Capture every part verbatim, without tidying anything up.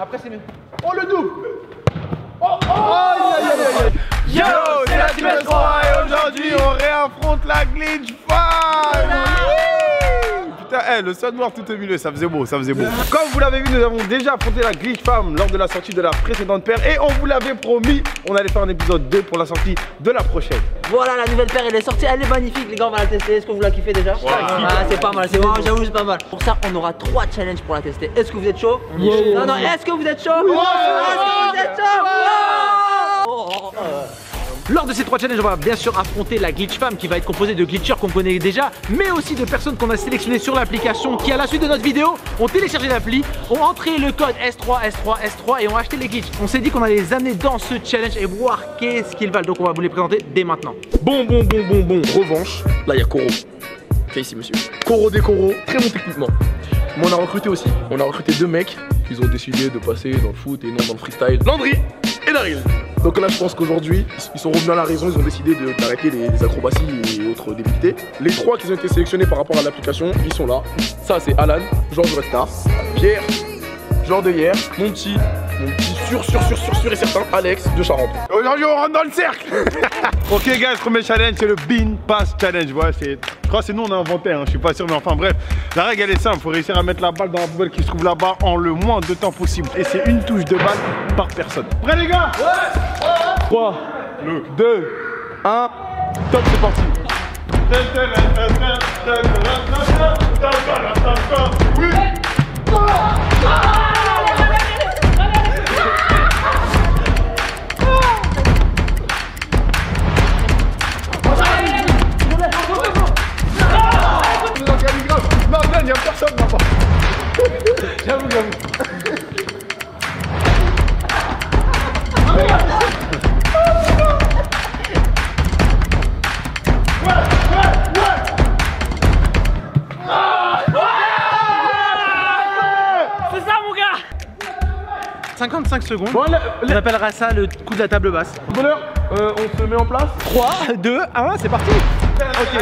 Après, c'est mieux. Oh, le double. Oh, oh, aïe, aïe, aïe, aïe. Yo, c'est la Team S trois et aujourd'hui, on réaffronte la Glitch Fam. Putain, hey, le sol noir tout au milieu, ça faisait beau, ça faisait beau. Comme vous l'avez vu, nous avons déjà affronté la Glitch Fam lors de la sortie de la précédente paire et on vous l'avait promis, on allait faire un épisode deux pour la sortie de la prochaine. Voilà, la nouvelle paire, elle est sortie, elle est magnifique, les gars, on va la tester. Est-ce que vous la kiffez déjà? Wow. Ah, c'est pas mal, c'est vraiment, j'avoue, c'est pas mal. Pour ça, on aura trois challenges pour la tester. Est-ce que vous êtes chaud? Oui. Non, non, est-ce que vous êtes chaud? Oui. Est-ce que vous êtes chaud? Oui. Oh, oh, oh. Lors de ces trois challenges, on va bien sûr affronter la Glitch Fam qui va être composée de glitchers qu'on connaît déjà, mais aussi de personnes qu'on a sélectionnées sur l'application qui, à la suite de notre vidéo, ont téléchargé l'appli, ont entré le code S trois S trois S trois et ont acheté les glitches. On s'est dit qu'on allait les amener dans ce challenge et voir qu'est-ce qu'ils valent. Donc on va vous les présenter dès maintenant. Bon, bon, bon, bon, bon. Revanche. Là, il y a Koro. Qui est ici, monsieur. Koro des Koro. Très bon techniquement. Mais on a recruté aussi. On a recruté deux mecs. Ils ont décidé de passer dans le foot et non dans le freestyle. Landry et Daryl. Donc là, je pense qu'aujourd'hui, ils sont revenus à la raison, ils ont décidé d'arrêter les, les acrobaties et autres débilités. Les trois qui ont été sélectionnés par rapport à l'application, ils sont là. Ça, c'est Alan, Georges Restart, Pierre, Georges de hier, mon petit, mon petit sûr, sûr, sûr, sûr, sûr et certain, Alex de Charente. Aujourd'hui, on rentre dans le cercle. Ok, guys, premier challenge, c'est le Bean Pass Challenge. Ouais, c'est... Je crois que c'est nous, on a inventé, hein. Je suis pas sûr, mais enfin bref. La règle, elle est simple, faut réussir à mettre la balle dans la poubelle qui se trouve là-bas en le moins de temps possible. Et c'est une touche de balle par personne. Prêts, les gars? Ouais. trois, deux, un, top, c'est parti. Oui. Non, non, il n'y a personne là-bas. J'avoue, j'avoue. cinquante-cinq secondes, bon, le, le... on appellera ça le coup de la table basse. Bonheur, euh, on se met en place. trois, deux, un, c'est parti. Ok.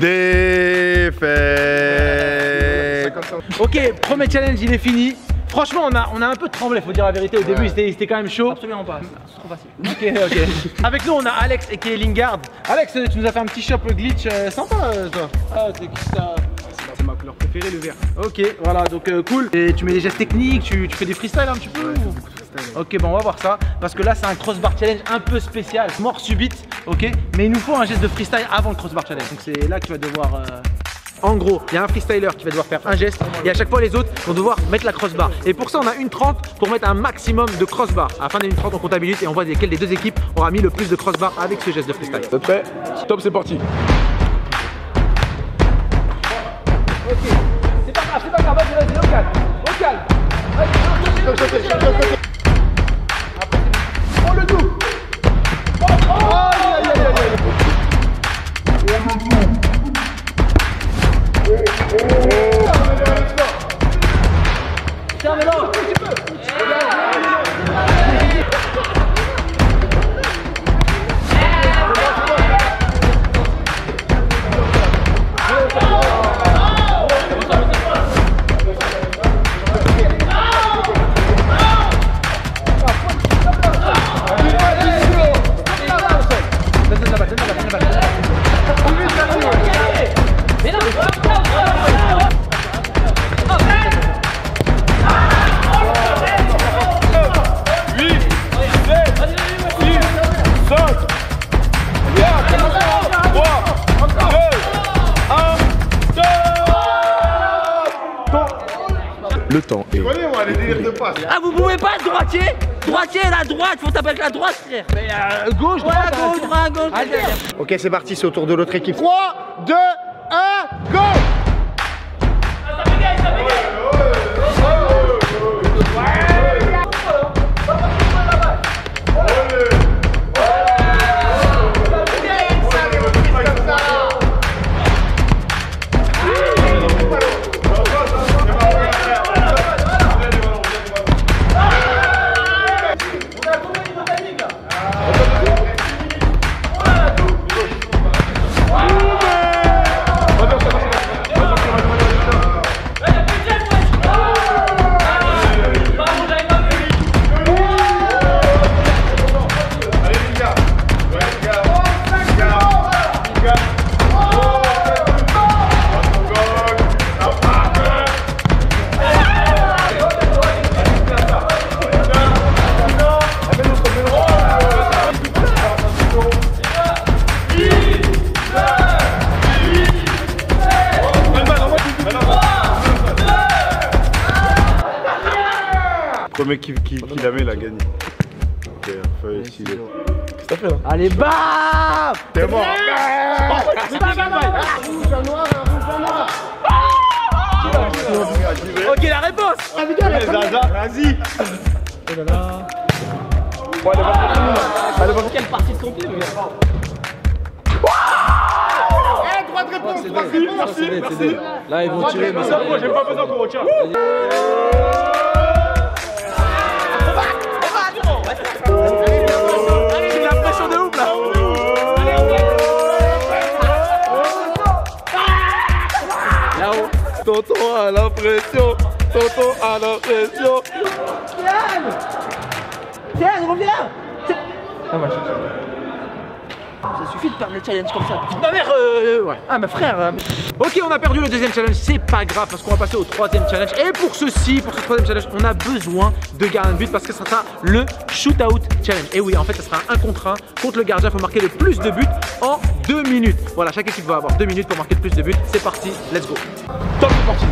Défait. Ok, premier challenge, il est fini. Franchement, on a, on a un peu tremblé, faut dire la vérité. Au ouais. début, c'était quand même chaud. Absolument pas, c'est trop facile. Ok, ok. Avec nous, on a Alex et Lingard. Alex, tu nous as fait un petit shop glitch euh, sympa, euh, toi. Ah, c'est qui ça? C'est ma couleur préférée, le vert. Ok, voilà, donc euh, cool. Et tu mets des gestes techniques, tu, tu fais des freestyles un petit peu? Ouais, ou... freestyle. Ok, bon, on va voir ça. Parce que là, c'est un crossbar challenge un peu spécial. Mort subite, ok. Mais il nous faut un geste de freestyle avant le crossbar challenge. Donc c'est là que tu vas devoir... Euh... En gros, il y a un freestyler qui va devoir faire un geste et à chaque fois les autres vont devoir mettre la crossbar. Et pour ça, on a une trente pour mettre un maximum de crossbar. À la fin d'une trente, on compte à minutes et on voit lesquelles des deux équipes aura mis le plus de crossbar avec ce geste de freestyle. Vous êtes prêts ? Top, c'est parti. Ok, c'est pas grave, c'est pas grave, vas-y, vas-y, au calme, au calme. Vas-y, oh, le double. Oh, aïe, aïe, aïe, aïe. Oh, tiens, mais non, tu peux, tu peux. Yeah. Le temps est... Ah, vous pouvez pas, droitier? Droitier, la droite, faut taper avec la droite, frère. Mais euh, gauche, droite, ouais, gauche, droite, gauche, droite. Ok, c'est parti, c'est au tour de l'autre équipe. trois, deux, un, go. Mec qui, qui, qui la met la gagne. Ok, feuille ici. Qu'est-ce que t'as fait là? Allez, bam! T'es mort! C'est pas grave! Rouge, un noir, un rouge, un noir! Ok, la réponse! Ah, les Zaza, vas-y! Oh là là! Bon, allez, va allez, va quelle partie de complet, les gars? Eh, droite réponse! Merci, merci! Là, ils vont tirer, mais ça, moi, j'ai pas besoin qu'on retire! Tonton à la pression, tonton à la pression. Tiens, tiens, reviens. Ça suffit de perdre les challenges comme ça. Ma mère, euh, ouais. Ah, ma frère. Euh... Ok, on a perdu le deuxième challenge, c'est pas grave parce qu'on va passer au troisième challenge. Et pour ceci, pour ce troisième challenge, on a besoin de gardien de but parce que ça sera le shootout challenge. Et oui, en fait, ça sera un contre un contre le gardien. Il faut marquer le plus de buts en deux minutes. Voilà, chaque équipe va avoir deux minutes pour marquer le plus de buts. C'est parti, let's go. Top, c'est parti.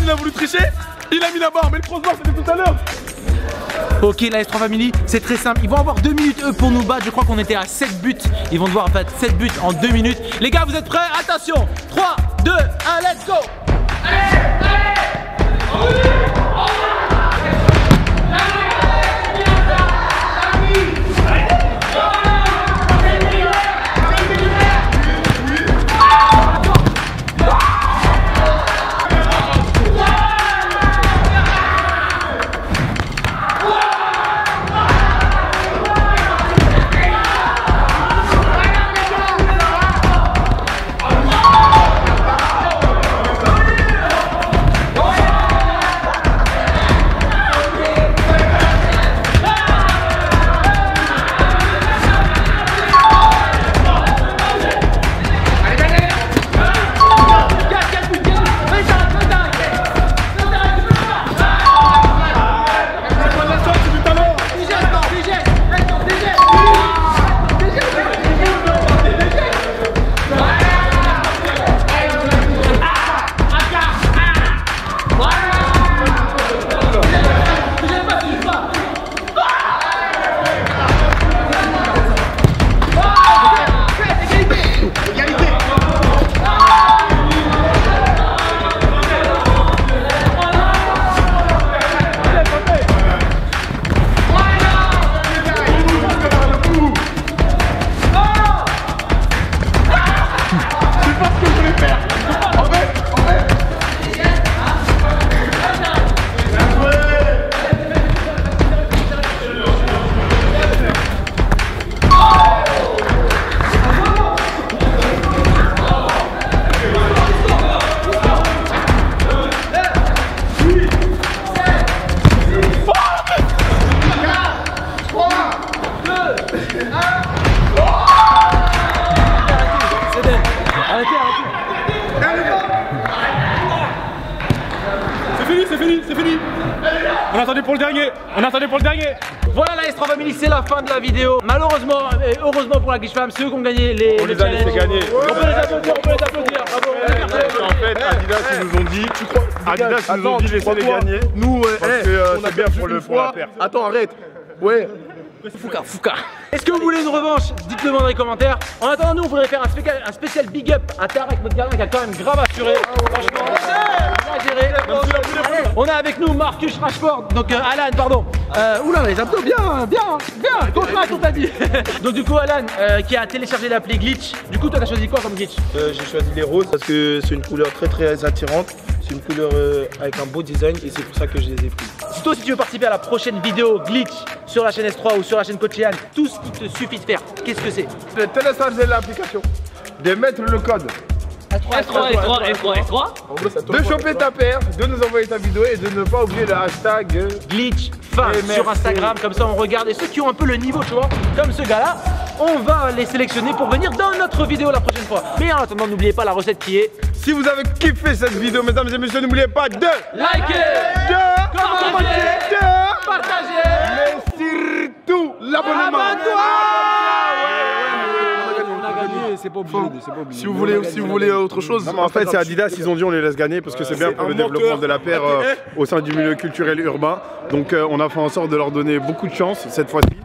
Il a voulu tricher, il a mis la barre, mais le crossbar c'était tout à l'heure. Ok, la S trois Family, c'est très simple. Ils vont avoir deux minutes eux pour nous battre. Je crois qu'on était à sept buts. Ils vont devoir battre sept buts en deux minutes. Les gars, vous êtes prêts? Attention, trois, deux, un, let's go. Allez, allez, allez. Oh! pour le dernier. On attendait pour le dernier. Voilà la S trois Family, c'est la fin de la vidéo. Malheureusement, et heureusement pour la Glitch Fam, ceux qui ont gagné les on les, les a gagné. On peut les applaudir, on peut les applaudir. Bravo. Ouais, en fait, Adidas ils nous ont dit, tu crois, Adidas ils nous ont dit laissez les gagner. Nous, c'est bien pour le pour la perte. Attends, arrête. Ouais. Fouka, Fouka. Est-ce que vous voulez une revanche? Dites-le dans les commentaires. En attendant, nous, on voudrait faire un spécial, un spécial big up à Tarek, notre gardien qui a quand même grave assuré. Franchement, exagéré. On a avec nous Marcus Rashford, donc euh, Alan, pardon. Euh, oula, les abdos, bien, bien, bien. Contre-match, on t'a dit. Donc, du coup, Alan, euh, qui a téléchargé l'appli Glitch. Du coup, toi, t'as choisi quoi comme Glitch? euh, J'ai choisi les roses parce que c'est une couleur très, très attirante. C'est une couleur euh, avec un beau design et c'est pour ça que je les ai pris. Si toi aussi tu veux participer à la prochaine vidéo Glitch sur la chaîne S trois ou sur la chaîne Coach Anne, tout ce qu'il te suffit de faire, qu'est-ce que c'est? De télécharger l'application, de mettre le code S trois S trois S trois S trois, de choper ta paire, de nous envoyer ta vidéo et de ne pas oublier le hashtag Glitch Fam sur Instagram. Comme ça on regarde, et ceux qui ont un peu le niveau, tu vois, comme ce gars là, on va les sélectionner pour venir dans notre vidéo la prochaine fois. Mais en attendant, n'oubliez pas la recette qui est... Si vous avez kiffé cette vidéo, mesdames et messieurs, n'oubliez pas de liker, de commenter, de partager, mais surtout l'abonnement. C'est pas obligé, c'est pas obligé. Si vous voulez, si vous voulez autre chose, non, en fait c'est Adidas, ils ont dit on les laisse gagner parce que c'est bien pour le développement de la paire euh, au sein du milieu culturel urbain. Donc euh, on a fait en sorte de leur donner beaucoup de chance cette fois-ci.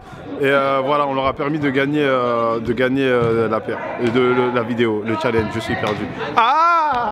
Et euh, voilà, on leur a permis de gagner, euh, de gagner euh, la paire et de le, la vidéo, le challenge. Je suis perdu. Ah.